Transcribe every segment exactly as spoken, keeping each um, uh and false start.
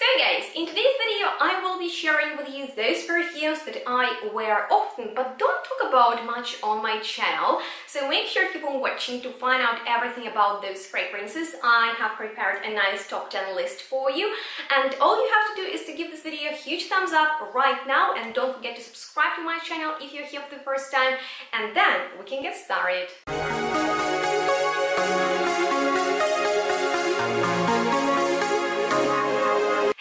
So guys, in today's video I will be sharing with you those perfumes that I wear often but don't talk about much on my channel. So make sure to keep on watching to find out everything about those fragrances. I have prepared a nice top ten list for you, and all you have to do is to give this video a huge thumbs up right now, and don't forget to subscribe to my channel if you're here for the first time, and then we can get started.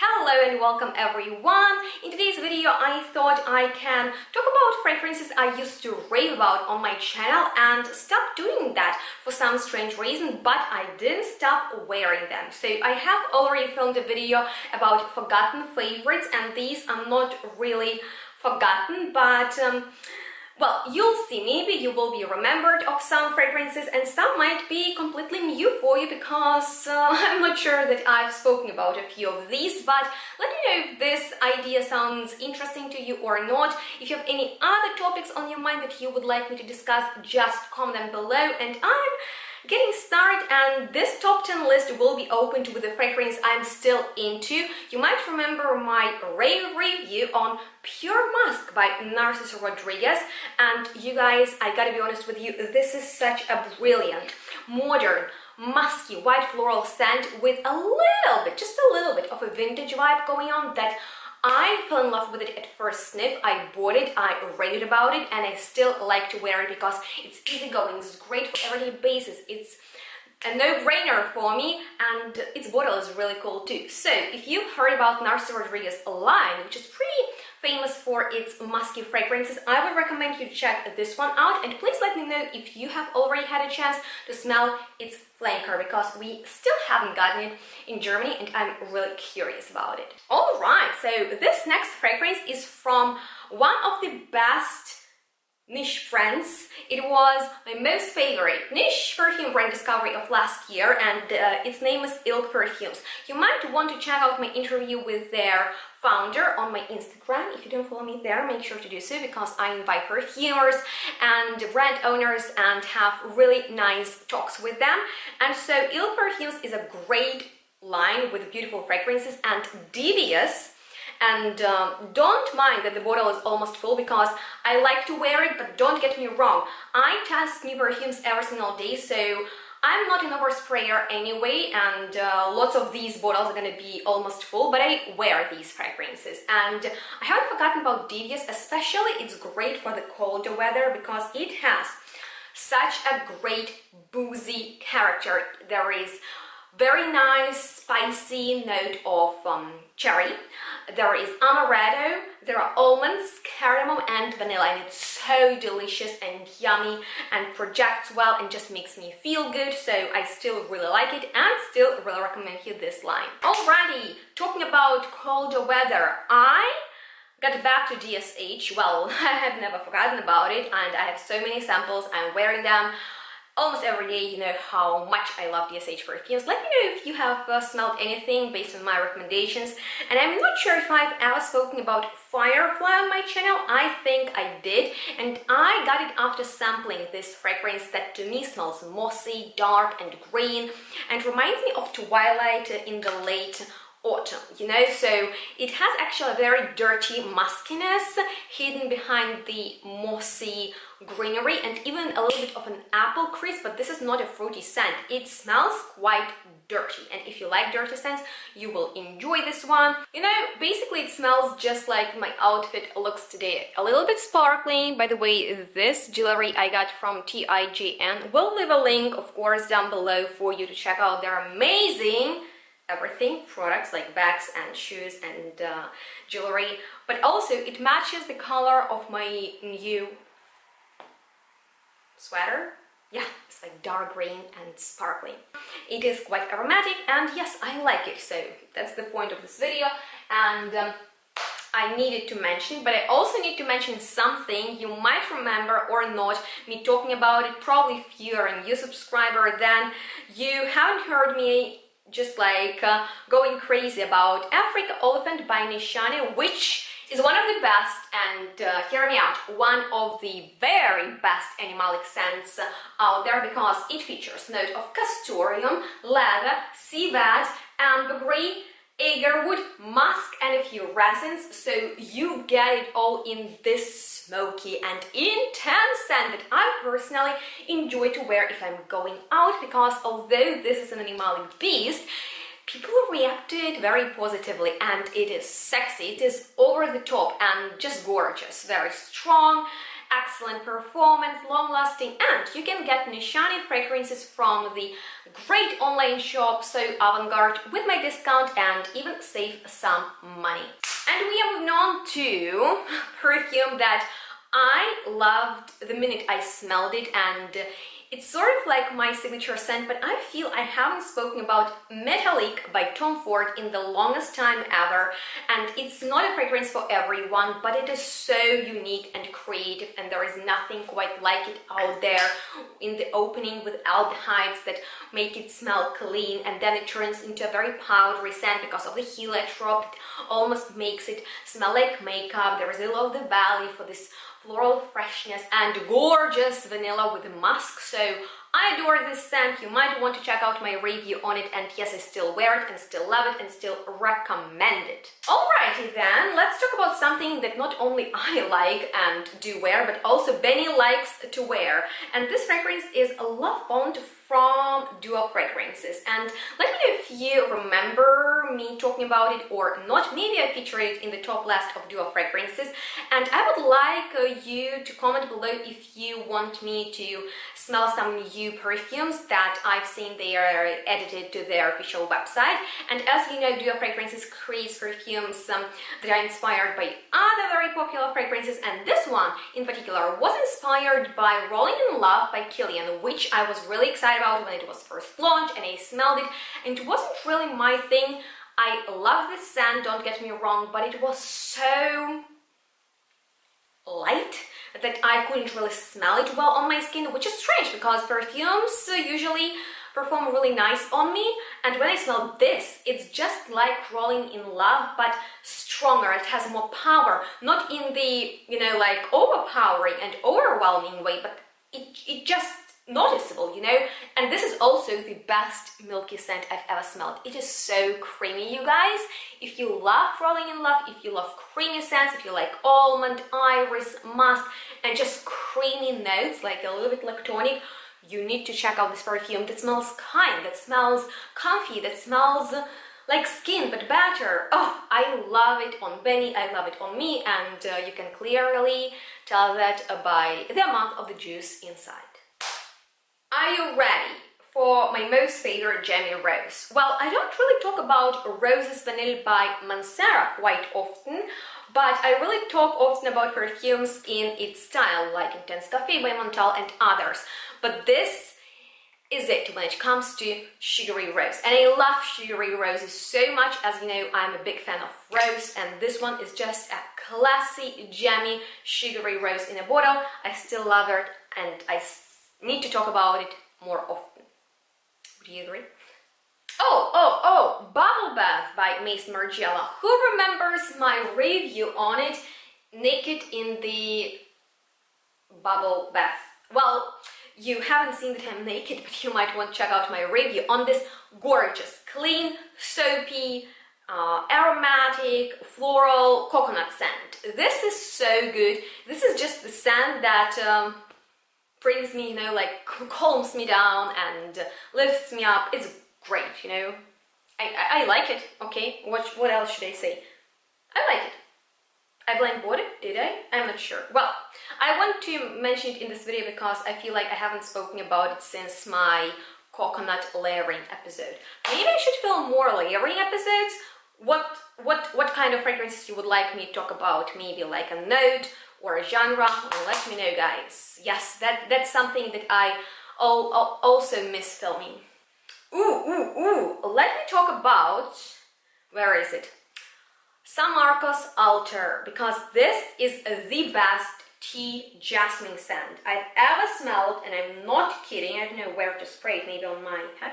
Hello and welcome everyone. In today's video I thought I can talk about fragrances I used to rave about on my channel and stopped doing that for some strange reason, but I didn't stop wearing them. So I have already filmed a video about forgotten favorites, and these are not really forgotten, but um, well, you'll see, maybe you will be remembered of some fragrances, and some might be completely new for you because uh, I'm not sure that I've spoken about a few of these, but let me know if this idea sounds interesting to you or not. If you have any other topics on your mind that you would like me to discuss, just comment them below, and I'm getting started, and this top ten list will be opened with the fragrance I'm still into. You might remember my rave review on Pure Musk by Narciso Rodriguez, and you guys, I gotta be honest with you, this is such a brilliant, modern, musky, white floral scent with a little bit, just a little bit of a vintage vibe going on that I fell in love with it at first sniff. I bought it, I raved about it, and I still like to wear it because it's easygoing, it's great for everyday basis, it's a no-brainer for me, and its bottle is really cool too. So, if you've heard about Narciso Rodriguez line, which is pretty famous for its musky fragrances, I would recommend you check this one out, and please let me know if you have already had a chance to smell its flanker, because we still haven't gotten it in Germany, and I'm really curious about it. Alright, so this next fragrance is from one of the best niche brands. It was my most favorite niche perfume brand discovery of last year, and uh, its name is Ilk Perfumes. You might want to check out my interview with their founder on my Instagram. If you don't follow me there, make sure to do so, because I invite perfumers and brand owners and have really nice talks with them. And so Ilk Perfumes is a great line with beautiful fragrances and devious. And um, don't mind that the bottle is almost full, because I like to wear it, but don't get me wrong, I test new perfumes every single day, so I'm not an oversprayer anyway, and uh, lots of these bottles are gonna be almost full, but I wear these fragrances. And I haven't forgotten about Devious, especially it's great for the colder weather, because it has such a great boozy character. There is very nice spicy note of um, cherry, there is amaretto, there are almonds, caramel and vanilla, and it's so delicious and yummy and projects well and just makes me feel good, so I still really like it and still really recommend you this line. Alrighty, talking about colder weather, I got back to D S H. Well, I have never forgotten about it, and I have so many samples, I'm wearing them almost every day. You know how much I love D S H perfumes. Let me know if you have uh, smelled anything based on my recommendations. And I'm not sure if I've ever spoken about Firefly on my channel. I think I did. And I got it after sampling this fragrance that to me smells mossy, dark and green, and reminds me of twilight in the late autumn, you know, so it has actually a very dirty muskiness hidden behind the mossy greenery and even a little bit of an apple crisp, but this is not a fruity scent. It smells quite dirty, and if you like dirty scents, you will enjoy this one. You know, basically it smells just like my outfit looks today. A little bit sparkling. By the way, this jewelry I got from T I G N. We'll leave a link, of course, down below for you to check out. They're amazing. Everything, products like bags and shoes and uh, jewelry, but also it matches the color of my new sweater. Yeah, it's like dark green and sparkling. It is quite aromatic, and yes, I like it, so that's the point of this video. And um, I needed to mention, but I also need to mention something you might remember or not me talking about it. Probably if you're a new subscriber, then you haven't heard me just like uh, going crazy about Africa Elephant by Nishani, which is one of the best, and uh, hear me out, one of the very best animalic scents out there, because it features note of castoreum, leather, civet, ambergris, agarwood, musk and a few resins, so you get it all in this smoky and intense scent that I personally enjoy to wear if I'm going out, because although this is an animalic beast, people react to it very positively, and it is sexy, it is over the top and just gorgeous, very strong, excellent performance, long-lasting, and you can get Nishani fragrances from the great online shop, so avant-garde with my discount and even save some money. And we are moving on to perfume that I loved the minute I smelled it, and it's sort of like my signature scent, but I feel I haven't spoken about Metallic by Tom Ford in the longest time ever, and it's not a fragrance for everyone, but it is so unique and creative, and there is nothing quite like it out there in the opening with aldehydes that make it smell clean, and then it turns into a very powdery scent because of the heliotrope. It almost makes it smell like makeup. There is a lot of the value for this floral freshness and gorgeous vanilla with musk, so I adore this scent. You might want to check out my review on it, and yes, I still wear it and still love it and still recommend it. Alrighty then, let's talk about something that not only I like and do wear, but also Benny likes to wear, and this fragrance is Love Bond from Duo Fragrances, and let me know if you remember me talking about it or not. Maybe I featured it in the top list of Duo Fragrances, and I would like you to comment below if you want me to smell some new perfumes that I've seen they are edited to their official website. And as you know, Duo Fragrances creates perfumes um, that are inspired by other very popular fragrances, and this one in particular was inspired by Rolling in Love by Kilian, which I was really excited about when it was first launched, and I smelled it, and it wasn't really my thing. I love this scent, don't get me wrong, but it was so light that I couldn't really smell it well on my skin, which is strange because perfumes usually perform really nice on me, and when I smell this, it's just like Rolling in Love, but stronger. It has more power, not in the, you know, like overpowering and overwhelming way, but it, it just noticeable, you know. And this is also the best milky scent I've ever smelled. It is so creamy, you guys. If you love Rolling in Love, if you love creamy scents, if you like almond, iris, musk, and just creamy notes, like a little bit like tonic, you need to check out this perfume that smells kind, that smells comfy, that smells like skin, but better. Oh, I love it on Benny, I love it on me, and uh, you can clearly tell that by the amount of the juice inside. Are you ready for my most favorite jammy rose? Well, I don't really talk about Roses Vanille by Mancera quite often, but I really talk often about perfumes in its style, like Intense Cafe by Montale and others. But this is it when it comes to sugary rose. And I love sugary roses so much. As you know, I'm a big fan of rose, and this one is just a classy, jammy, sugary rose in a bottle. I still love it, and I need to talk about it more often. Do you agree? Oh, oh, oh! Bubble Bath by Maison Margiela. Who remembers my review on it? Naked in the Bubble Bath. Well, you haven't seen that I'm naked, but you might want to check out my review on this gorgeous, clean, soapy, Uh, aromatic, floral, coconut scent. This is so good. This is just the scent that Um, brings me, you know, like calms me down and lifts me up. It's great, you know. I, I, I like it, okay? What, what else should I say? I like it. I blind bought it, did I? I'm not sure. Well, I want to mention it in this video because I feel like I haven't spoken about it since my coconut layering episode. Maybe I should film more layering episodes. What, what, what kind of fragrances you would like me to talk about? Maybe like a note or a genre, or let me know, guys. Yes, that, that's something that I all, all, also miss filming. Ooh, ooh, ooh, let me talk about, where is it? San Marco's Altar, because this is the best tea jasmine scent I've ever smelled, and I'm not kidding. I don't know where to spray it, maybe on my head.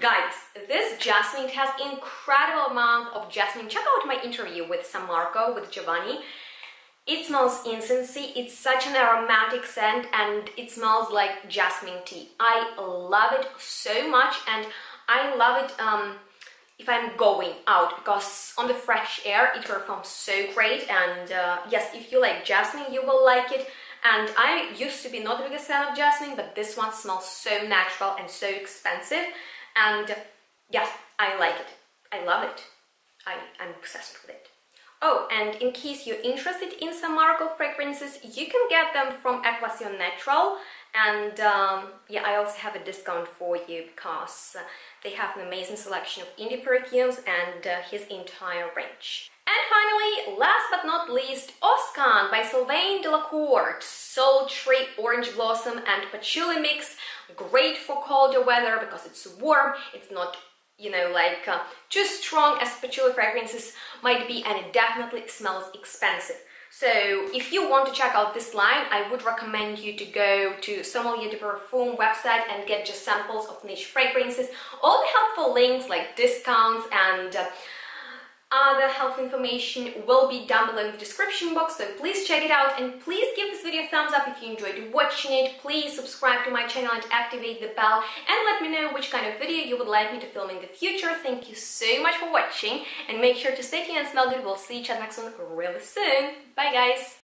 Guys, this jasmine has incredible amount of jasmine. Check out my interview with San Marco, with Giovanni. It smells incensey, it's such an aromatic scent, and it smells like jasmine tea. I love it so much, and I love it um, if I'm going out, because on the fresh air it performs so great. And uh, yes, if you like jasmine, you will like it. And I used to be not the biggest fan of jasmine, but this one smells so natural and so expensive. And yeah, I like it. I love it. I, I'm obsessed with it. Oh, and in case you're interested in San Marco fragrances, you can get them from Equation Natural. And um, yeah, I also have a discount for you because they have an amazing selection of indie perfumes and uh, his entire range. And finally, last but not least, Oscan by Sylvain Delacourt. Sultry orange blossom and patchouli mix. Great for colder weather because it's warm, it's not, you know, like uh, too strong as patchouli fragrances might be, and it definitely smells expensive. So if you want to check out this line, I would recommend you to go to Sommelier du Parfum website and get just samples of niche fragrances. All the helpful links like discounts and uh, other helpful information will be down below in the description box, so please check it out, and please give this video a thumbs up if you enjoyed watching it. Please subscribe to my channel and activate the bell, and let me know which kind of video you would like me to film in the future. Thank you so much for watching, and make sure to stay tuned and smell good. We'll see each other next one really soon. Bye guys!